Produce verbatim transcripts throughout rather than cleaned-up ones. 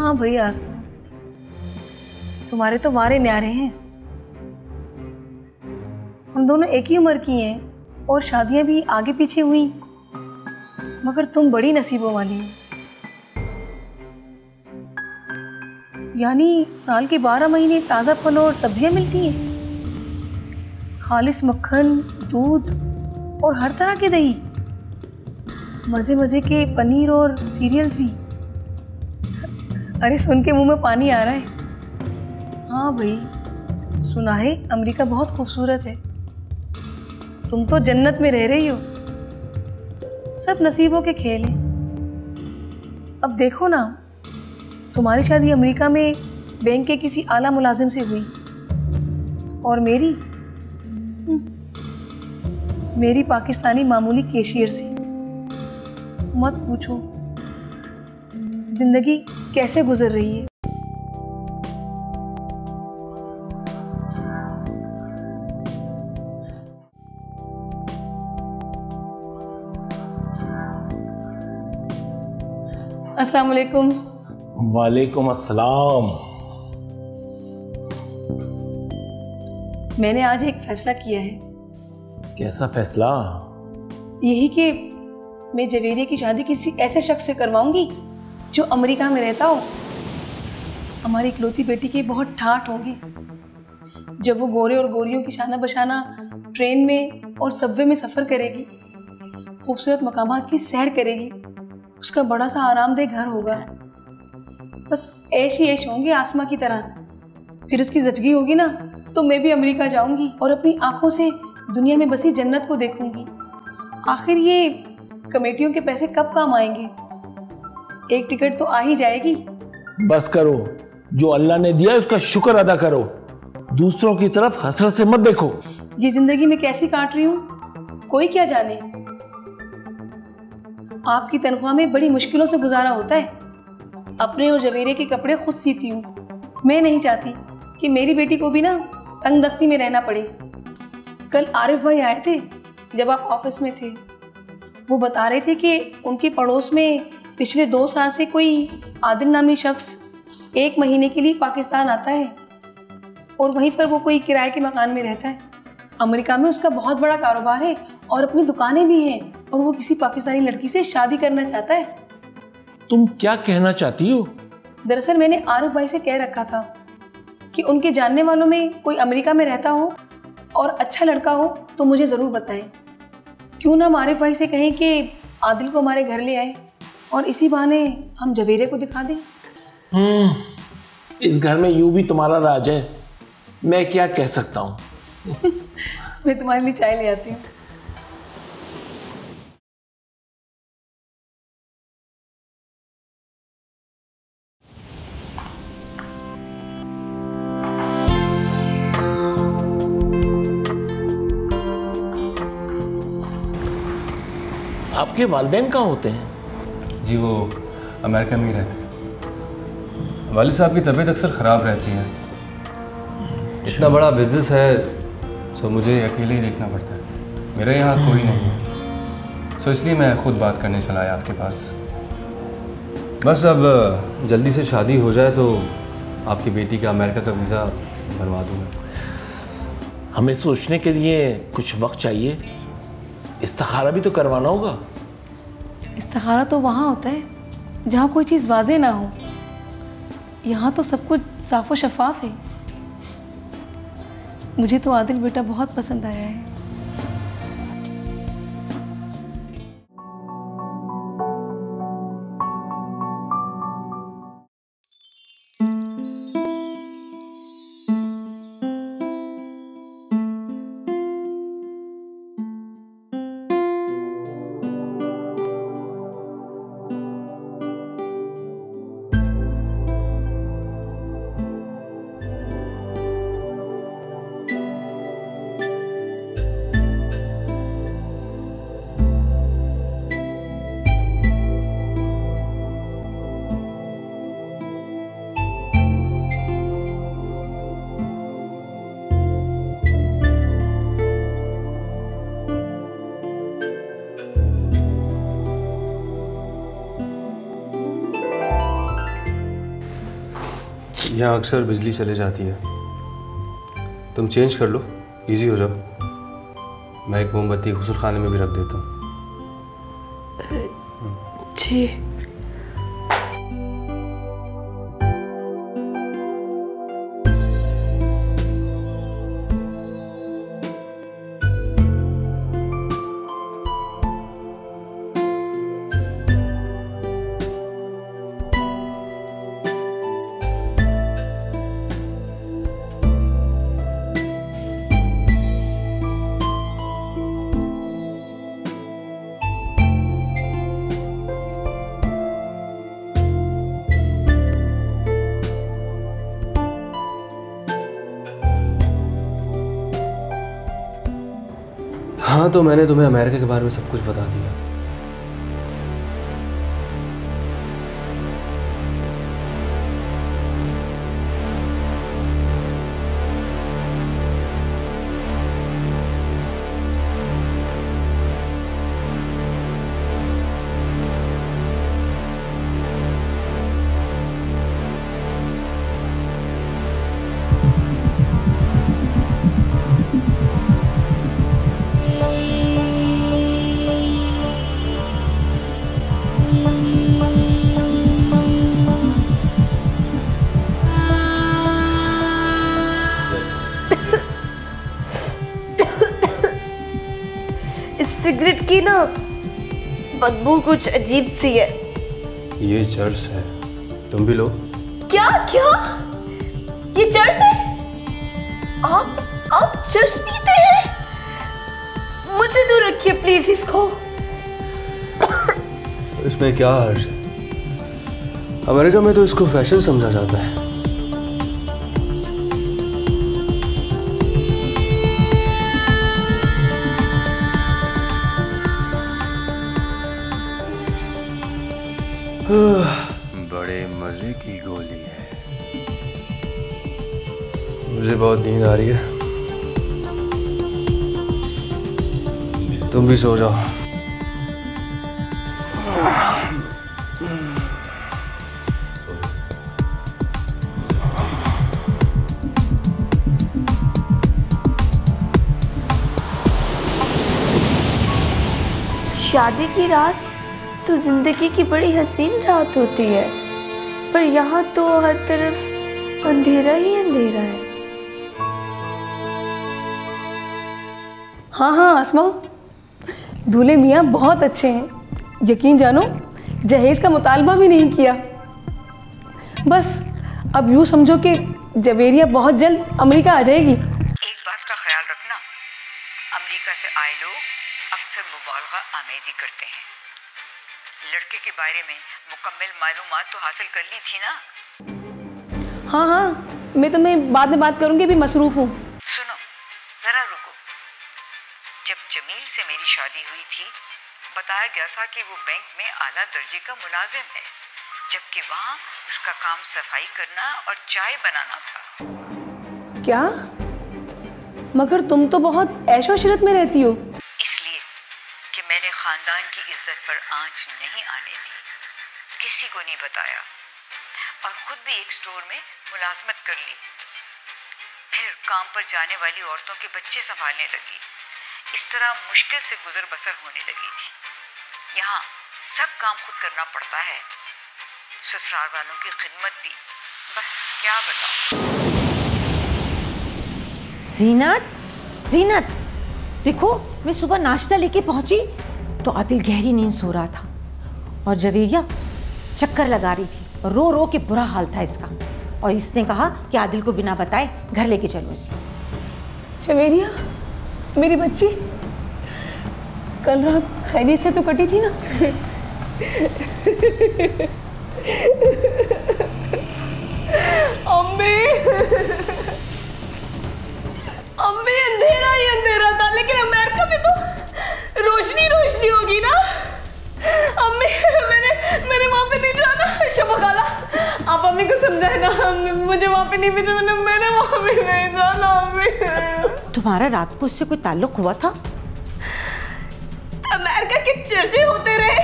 हाँ भाई आसमा, तुम्हारे तो वारे न्यारे हैं। हम दोनों एक ही उम्र की हैं और शादियां भी आगे पीछे हुई, मगर तुम बड़ी नसीबों वाली हो। यानी साल के बारह महीने ताज़ा फल और सब्जियां मिलती हैं, खालिस मक्खन, दूध और हर तरह के दही, मज़े मज़े के पनीर और सीरियल्स भी। अरे सुन के मुँह में पानी आ रहा है। हाँ भाई, सुना है अमेरिका बहुत खूबसूरत है, तुम तो जन्नत में रह रही हो। सब नसीबों के खेल हैं। अब देखो ना, तुम्हारी शादी अमेरिका में बैंक के किसी आला मुलाजिम से हुई और मेरी मेरी पाकिस्तानी मामूली कैशियर से। मत पूछो जिंदगी कैसे गुजर रही है। अस्सलाम वालेकुम। वालेकुम अस्सलाम। मैंने आज एक फैसला किया है। कैसा फैसला? यही कि मैं जवेरिया की शादी किसी ऐसे शख्स से करवाऊंगी जो अमेरिका में रहता हो। हमारी इकलौती बेटी के बहुत ठाठ होंगी। जब वो गोरे और गोरियों की शाना बशाना ट्रेन में और सबवे में सफ़र करेगी, खूबसूरत मकामात की सैर करेगी, उसका बड़ा सा आरामदेह घर होगा, बस ऐश ही ऐश होंगे आसमा की तरह। फिर उसकी जचगी होगी ना, तो मैं भी अमेरिका जाऊंगी और अपनी आंखों से दुनिया में बसी जन्नत को देखूंगी। आखिर ये कमेटियों के पैसे कब काम आएंगे? एक टिकट तो आ ही जाएगी। बस करो, जो अल्लाह ने दिया उसका शुक्र अदा करो, दूसरों की तरफ हसरत से मत देखो। ये जिंदगी में कैसी काट रही हूँ कोई क्या जाने। आपकी तनख्वाह में बड़ी मुश्किलों से गुजारा होता है। अपने और जवेरे के कपड़े खुद सीती हूँ। मैं नहीं चाहती कि मेरी बेटी को भी ना तंगदस्ती में रहना पड़े। कल आरिफ भाई आए थे जब आप ऑफिस में थे। वो बता रहे थे कि उनके पड़ोस में पिछले दो साल से कोई आदिल नामी शख्स एक महीने के लिए पाकिस्तान आता है और वहीं पर वो कोई किराए के मकान में रहता है। अमेरिका में उसका बहुत बड़ा कारोबार है और अपनी दुकानें भी हैं और वो किसी पाकिस्तानी लड़की से शादी करना चाहता है। तुम क्या कहना चाहती हो? दरअसल मैंने आरिफ भाई से कह रखा था कि उनके जानने वालों में कोई अमेरिका में रहता हो और अच्छा लड़का हो तो मुझे ज़रूर बताएं। क्यों ना आरिफ भाई से कहें कि आदिल को हमारे घर ले आए और इसी बहाने हम जवेरे को दिखा दें। हम्म, इस घर में यूँ भी तुम्हारा राज है, मैं क्या कह सकता हूँ। मैं तुम्हारे लिए चाय ले आती हूँ। आपके वालिदैन कहाँ होते हैं? जी, वो अमेरिका में ही रहते हैं। वालिद साहब की तबीयत अक्सर ख़राब रहती है। इतना बड़ा बिजनेस है सो मुझे अकेले ही देखना पड़ता है। मेरे यहाँ कोई नहीं है, सो इसलिए मैं ख़ुद बात करने चला आया आपके पास। बस अब जल्दी से शादी हो जाए तो आपकी बेटी का अमेरिका का वीज़ा बनवा दूँगा। हमें सोचने के लिए कुछ वक्त चाहिए। इस्तिखारा भी तो करवाना होगा। इस्तिखारा तो वहाँ होता है जहाँ कोई चीज़ वाजे ना हो। यहाँ तो सब कुछ साफ़ो शफाफ है। मुझे तो आदिल बेटा बहुत पसंद आया है। यहाँ अक्सर बिजली चले जाती है। तुम चेंज कर लो, इजी हो जाओ। मैं एक मोमबत्ती गुस्ल खाने में भी रख देता हूँ। जी हाँ, तो मैंने तुम्हें अमेरिका के बारे में सब कुछ बता दिया। सिगरेट की ना बदबू कुछ अजीब सी है। ये चर्स है, तुम भी लो। क्या क्या ये चर्स है? आप आप चर्स पीते हैं? मुझे दूर रखिए प्लीज इसको। इसमें क्या हर्ज है? अमेरिका में तो इसको फैशन समझा जाता है। बड़े मजे की गोली है। मुझे बहुत नींद आ रही है, तुम भी सो जाओ। शादी की रात तो जिंदगी की बड़ी हसीन रात होती है, पर यहाँ तो हर तरफ अंधेरा ही अंधेरा है। हाँ हाँ आसमा, दूल्हे मियाँ बहुत अच्छे हैं। यकीन जानो जहेज का मुतालबा भी नहीं किया। बस अब यूँ समझो कि जवेरिया बहुत जल्द अमेरिका आ जाएगी। एक बात का ख्याल रखना, अमेरिका से आए लोग अक्सर मुबालगा आमेजी करते हैं। लड़के के बारे में मुकम्मल मालूमात तो हासिल कर ली थी ना? हाँ हाँ, मैं तुम्हें बाद में बात करूंगी, अभी मसरूफ हूँ। सुनो जरा रुको, जब जमील से मेरी शादी हुई थी बताया गया था कि वो बैंक में आला दर्जे का मुलाजिम है, जबकि वहाँ उसका काम सफाई करना और चाय बनाना था। क्या? मगर तुम तो बहुत ऐशो अशरत में रहती हो। इसलिए कि मैंने खानदान की इज्जत पर आंच नहीं आने दी, किसी को नहीं बताया, और खुद भी एक स्टोर में मुलाजमत कर ली। फिर काम पर जाने वाली औरतों के बच्चे संभालने लगी। इस तरह मुश्किल से गुजर बसर होने लगी थी। यहाँ सब काम खुद करना पड़ता है, ससुराल वालों की खिदमत भी। बस क्या बताऊं। जीनत जीनत देखो, मैं सुबह नाश्ता लेके पहुंची तो आदिल गहरी नींद सो रहा था और जवेरिया चक्कर लगा रही थी और रो रो के बुरा हाल था इसका, और इसने कहा कि आदिल को बिना बताए घर लेके चलो इसे। जवेरिया मेरी बच्ची, कल रात खैरियत से तो कटी थी ना? अम्मी अम्मी अंधेरा ही अंधेरा था, लेकिन अमेरिका में तो रोशनी रोशनी होगी ना? अम्मी मैंने मैंने वहाँ पे नहीं जाना। शब्बो खाला आप अम्मी को समझाए ना, मुझे वहाँ पे नहीं भेजा, मैंने मैंने वहाँ पे नहीं जाना। अम्मी तुम्हारा रात को उससे कोई ताल्लुक हुआ था? अमेरिका के चर्चे होते रहे,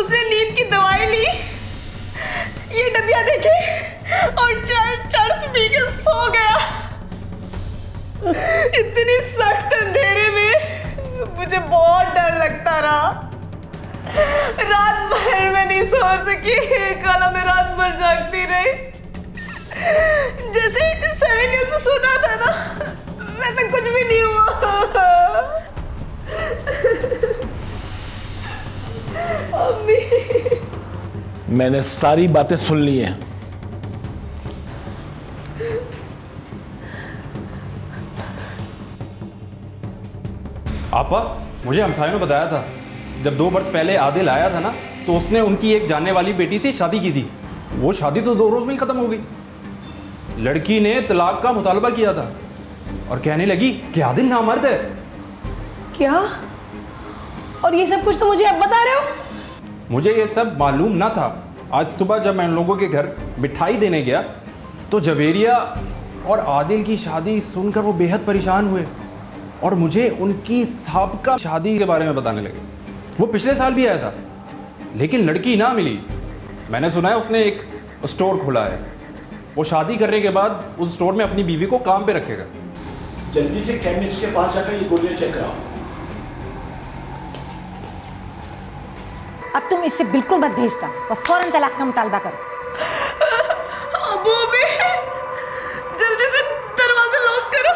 उसने नींद की दवाई ली, ये डबिया देखे और चर्च पी के सो गया। इतनी सख्त अंधेरे में मुझे बहुत डर लगता रहा, रात भर में नहीं सो सकी, खाना में रात भर जागती रही। जैसे सहेलियों से सुना था ना वैसे कुछ भी नहीं हुआ। अम्मी मैंने सारी बातें सुन ली हैं। आपा मुझे हमसायों ने बताया था जब दो वर्ष पहले आदिल आया था ना तो उसने उनकी एक जानने वाली बेटी से शादी की थी। वो शादी तो दो रोज में ही खत्म हो गई। लड़की ने तलाक का मुतालबा किया था और कहने लगी कि आदिल नामर्द है। क्या? और ये सब कुछ तो मुझे अब बता रहे हो? मुझे ये सब मालूम ना था। आज सुबह जब मैं उन लोगों के घर मिठाई देने गया तो जवेरिया और आदिल की शादी सुनकर वो बेहद परेशान हुए और मुझे उनकी साबका शादी के बारे में बताने लगे। वो पिछले साल भी आया था लेकिन लड़की ना मिली। मैंने सुना है उसने एक स्टोर खोला है, वो शादी करने के बाद उस स्टोर में अपनी बीवी को काम पे रखेगा। जल्दी से केमिस्ट के पास जाकर ये गोलियां चेक कराओ। अब तुम इससे बिल्कुल मत भेजना और फौरन तलाक का मुतालबा करो। जल्दी से दरवाजा लॉक करो,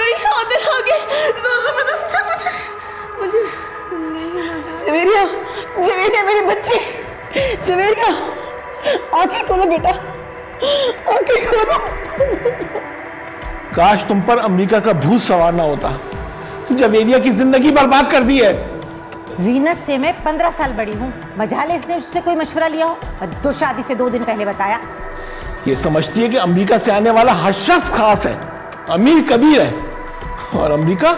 कहीं आगे आगे जोर जबरदस्त मुझे मुझे जवेरिया, जवेरिया मेरे बच्चे, जवेरिया आंखें खोलो बेटा, आंखें खोलो। काश तुम पर अमेरिका का भूत सवार ना होता। जवेरिया की जिंदगी बर्बाद कर दी है। जीनत से मैं पंद्रह साल बड़ी हूँ। मजाले इसने उससे कोई मशवरा लिया हो? दो शादी से दो दिन पहले बताया। ये समझती है कि अमेरिका से आने वाला हर शख्स खास है, अमीर कबीर है और अमेरिका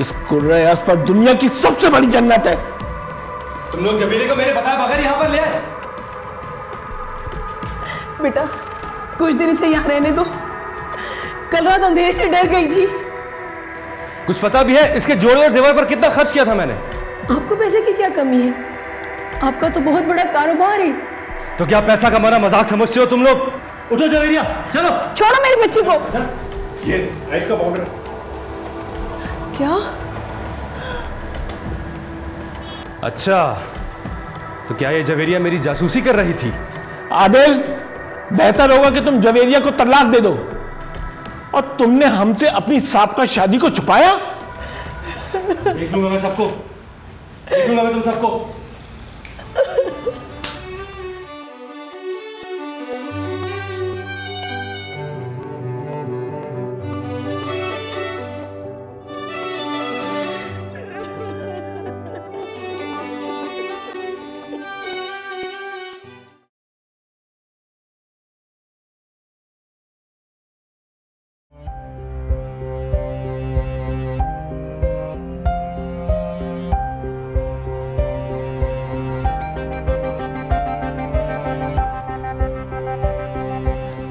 इस कुर्रे अर्ज़ पर दुनिया की सबसे बड़ी जन्नत है। तुम लोग जबीरे को मेरे बताए बगैर यहाँ पर ले आए। बेटा कुछ दिन से यहाँ रहने दो। कल रात अंधेरे से डर गई थी। कुछ पता भी है इसके जोड़े और जेवर पर कितना खर्च किया था मैंने? आपको पैसे की क्या कमी है? आपका तो बहुत बड़ा कारोबार है। तो क्या पैसा कमाना मजाक समझते हो तुम लोग? उठो जवेरिया चलो। छोड़ो मेरी बच्ची को। ये राइस का पाउडर। क्या? अच्छा तो क्या ये जवेरिया मेरी जासूसी कर रही थी? आदिल बेहतर होगा कि तुम जवेरिया को तलाक दे दो। और तुमने हमसे अपनी साहब का शादी को छुपाया। देख लूंगा मैं सबको, देख लूंगा मैं तुम सबको।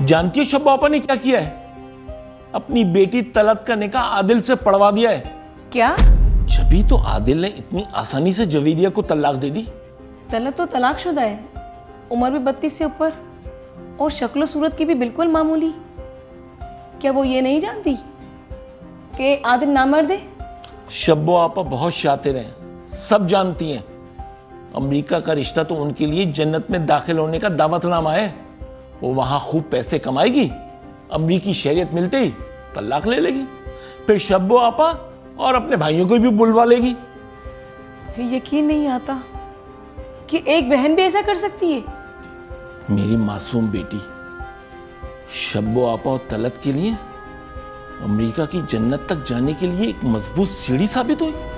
जानती है शब्बो आपा ने क्या किया है? अपनी बेटी तलत का निकाह आदिल से पढ़वा दिया है। क्या? जबी तो आदिल ने इतनी आसानी से जवेरिया को तलाक दे दी। तलत तो तलाकशुदा है, उम्र भी बत्तीस से ऊपर और शक्ल सूरत की भी बिल्कुल मामूली। क्या वो ये नहीं जानती कि आदिल नामर्द है? शब्बो आपा बहुत शातिर हैं, सब जानती हैं। अमेरिका का रिश्ता तो उनके लिए जन्नत में दाखिल होने का दावतनामा है। वो वहां खूब पैसे कमाएगी, अमरीकी शहरियत मिलते ही तलाक ले लेगी, फिर शब्बो आपा और अपने भाइयों को भी बुलवा लेगी। यकीन नहीं आता कि एक बहन भी ऐसा कर सकती है। मेरी मासूम बेटी शब्बो आपा और तलत के लिए अमरीका की जन्नत तक जाने के लिए एक मजबूत सीढ़ी साबित हुई।